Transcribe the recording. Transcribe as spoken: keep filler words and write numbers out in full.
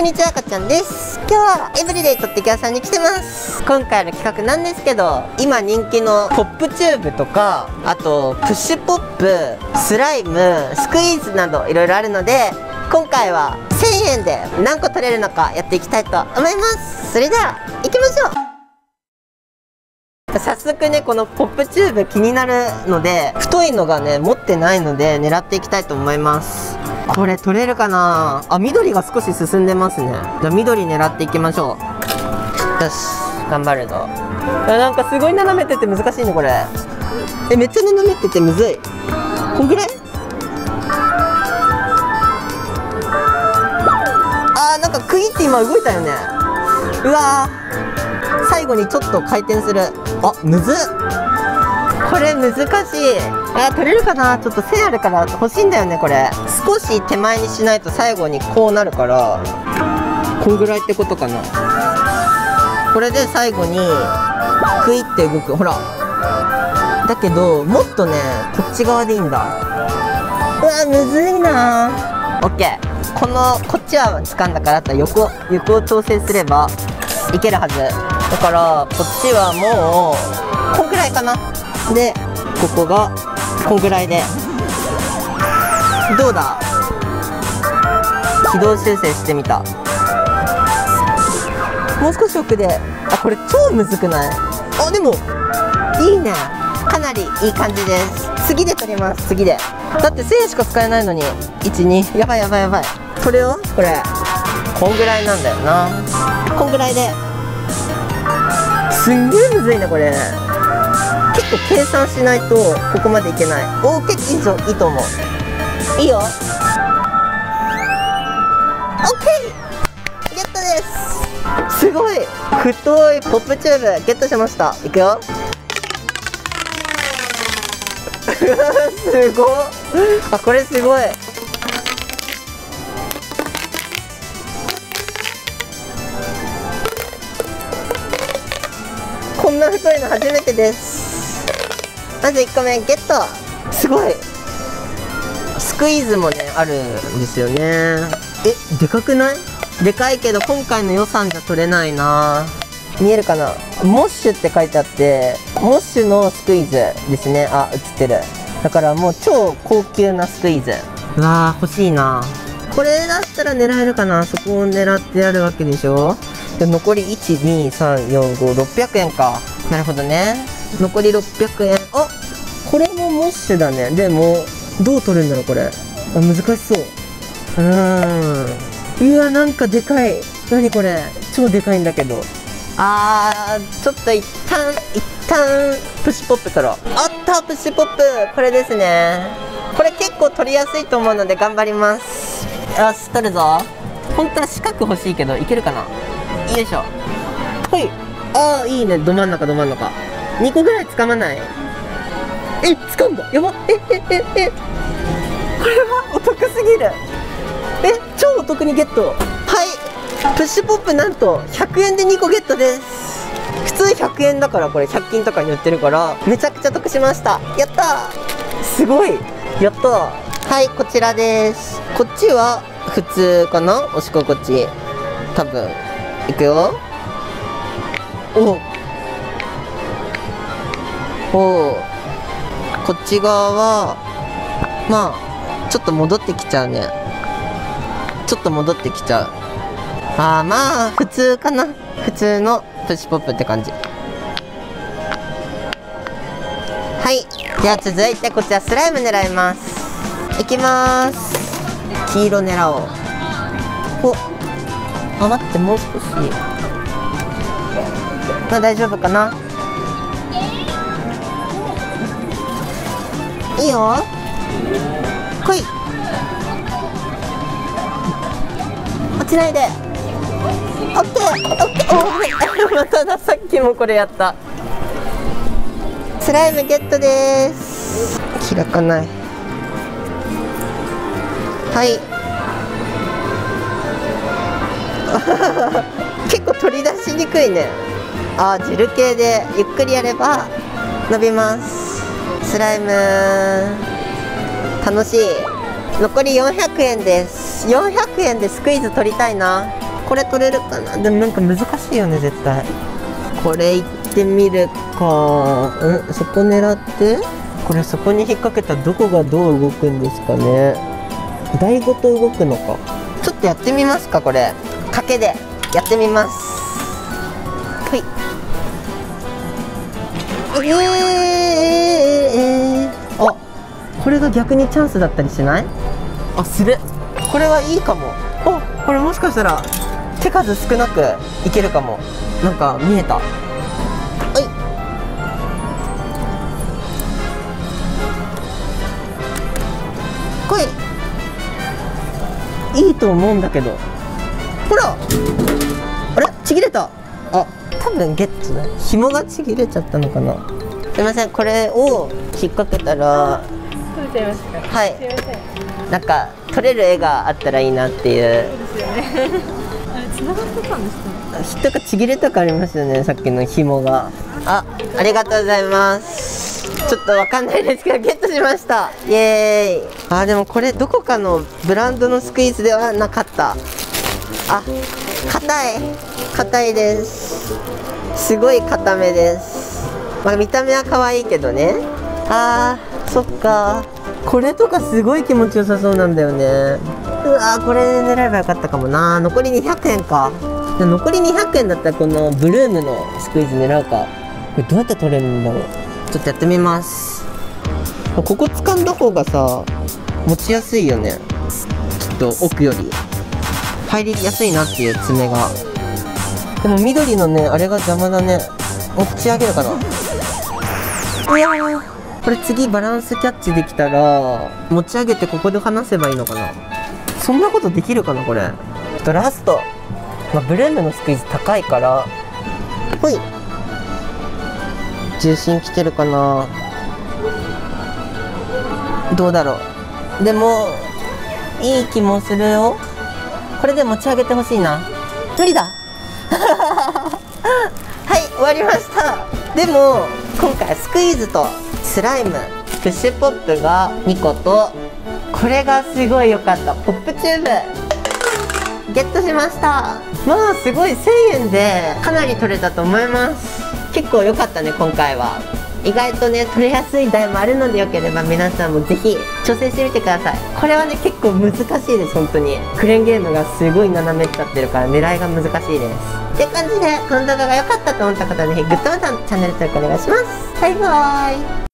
こんにちは、かっちゃんです。今日はエブリデイとってきゃさんに来てます。今回の企画なんですけど、今人気のポップチューブとか、あとプッシュポップ、スライム、スクイーズなどいろいろあるので、今回はせんえんで何個取れるのかやっていきたいと思います。それでは行きましょう。早速ね、このポップチューブ気になるので、太いのがね持ってないので狙っていきたいと思います。これ取れるかなあ。緑が少し進んでますね。じゃあ緑狙っていきましょう。よし、頑張るぞ。なんかすごい斜めてて難しいねこれ。え、めっちゃ斜めててむずい。こんぐらい。あー、なんかクイって今動いたよね。うわー、最後にちょっと回転する。あ、むずっ。これ難しい。え、取れるかな。ちょっとせんあるから欲しいんだよねこれ。少し手前にしないと最後にこうなるから、こんぐらいってことかな。これで最後にクイって動く。ほら、だけどもっとねこっち側でいいんだ。うわ、むずいな。オッケー。このこっちは掴んだから、あと横横を調整すればいけるはずだから、こっちはもうこんくらいかな。でここがこんくらいでどうだ。軌道修正してみた。もう少し奥で。あ、これ超むずくない。あ、でもいいね、かなりいい感じです。次で取ります。次でだってせんえんしか使えないのにいち、に、やばいやばいやばい。それをこれこんぐらいなんだよな。こんぐらいですんげえむずいねこれ。結構計算しないとここまでいけない。おお、結構いいと思う。いいよ。 オーケー ゲットです。すごい太いポップチューブゲットしました。いくよ。すごっ。あ、これすごい。こんな太いの初めてです。まずいっこめゲット。すごい。スクイーズもねあるんですよね。え、でかくない。でかいけど今回の予算じゃ取れないな。見えるかな。モッシュって書いてあって、モッシュのスクイーズですね。あ、映ってる。だからもう超高級なスクイーズ。うわー、欲しいな。これだったら狙えるかな。そこを狙ってやるわけでしょ。で残りいち、に、さん、よん、ご、ろっぴゃくえんか。なるほどね。残りろっぴゃくえん。あ、これもモッシュだね。でもどう取るんだろうこれ。あ、難しそう。うーん、うわ、なんかでかい。何これ、超でかいんだけど。あー、ちょっと一旦一旦プッシュポップ取ろう。あった、プッシュポップ。これですね。これ結構取りやすいと思うので頑張ります。よし、取るぞ。本当は四角欲しいけどいけるかな。よいしょ。はい。ああ、いいね。ど真ん中ど真ん中。にこぐらい掴まない。え、掴んだ。やば。ええええ。これはお得すぎる。え、超お得にゲット。はい。プッシュポップなんとひゃくえんでにこゲットです。普通ひゃくえんだから、これひゃく均とかに売ってるからめちゃくちゃ得しました。やった。すごい。やった。はい、こちらです。こっちは普通かな。おしここっち多分いくよ。おお、こっち側はまあちょっと戻ってきちゃうね。ちょっと戻ってきちゃう。あー、まあ普通かな。普通のプッシュポップって感じ。はい、では続いてこちらスライム狙います。いきまーす。黄色狙おう。おっ、あ、待って、もう少し。まあ大丈夫かな。いいよ。来い。落ちないで。オッケー、オッケー。おお、まただ。さっきもこれやった。スライムゲットでーす。開かない。はい。結構取り出しにくいね。あー、ジル系でゆっくりやれば伸びます。スライム楽しい。残りよんひゃくえんです。よんひゃくえんでスクイーズ取りたいな。これ取れるかな。でもなんか難しいよね絶対。これいってみるか。うん、そこ狙ってこれそこに引っ掛けたらどこがどう動くんですかね。台ごと動くのか。ちょっとやってみますか。これ賭けでやってみます。ほい。えー、えー、えー、えー、あ、これが逆にチャンスだったりしない？あ、する。これはいいかも。あ、これもしかしたら手数少なくいけるかも。なんか見えた。はい。来い。いいと思うんだけど。ほら。あれ？ちぎれた。あ、多分ゲットだ。紐がちぎれちゃったのかな。すみません。これを引っ掛けたら。取れちゃいましたか。はい。すみません。なんか取れる絵があったらいいなっていう。そうですよね。あれ繋がってたんですか。人がちぎれたかありますよね。さっきの紐が。あ、ありがとうございます。ちょっとわかんないですけどゲットしました。イエーイ。あ、でもこれどこかのブランドのスクイーズではなかった。あ、硬い硬いです。すごい硬めです。まあ見た目は可愛いけどね。あー、そっか。これとかすごい気持ちよさそうなんだよね。うわー、これ狙えばよかったかもな。残りにひゃくえんか。残りにひゃくえんだったらこのブルームのスクイーズ狙うか。これどうやって取れるんだろう。ちょっとやってみます。ここ掴んだ方がさ持ちやすいよね。ちょっと奥より入りやすいなっていう爪が。でも緑のねあれが邪魔だね。お口上げるかな。いやー、これ次バランスキャッチできたら持ち上げてここで離せばいいのかな。そんなことできるかなこれ。ちょっとラスト、まあ、ブルームのスクイーズ高いから。ほい、重心来てるかな。どうだろう。でもいい気もするよ。これで持ち上げてほしいな。無理だ。はい、終わりました。でも今回スクイーズとスライムプッシュポップがにこと、これがすごい良かった。ポップチューブゲットしました。まあすごいせんえんでかなり取れたと思います。結構良かったね今回は。意外とね取れやすい台もあるので、よければ皆さんもぜひ挑戦してみてください。これはね結構難しいです。本当にクレーンゲームがすごい斜めっちゃってるから狙いが難しいですって感じで、この動画が良かったと思った方はぜひグッドボタン、チャンネル登録お願いします。バイバーイ。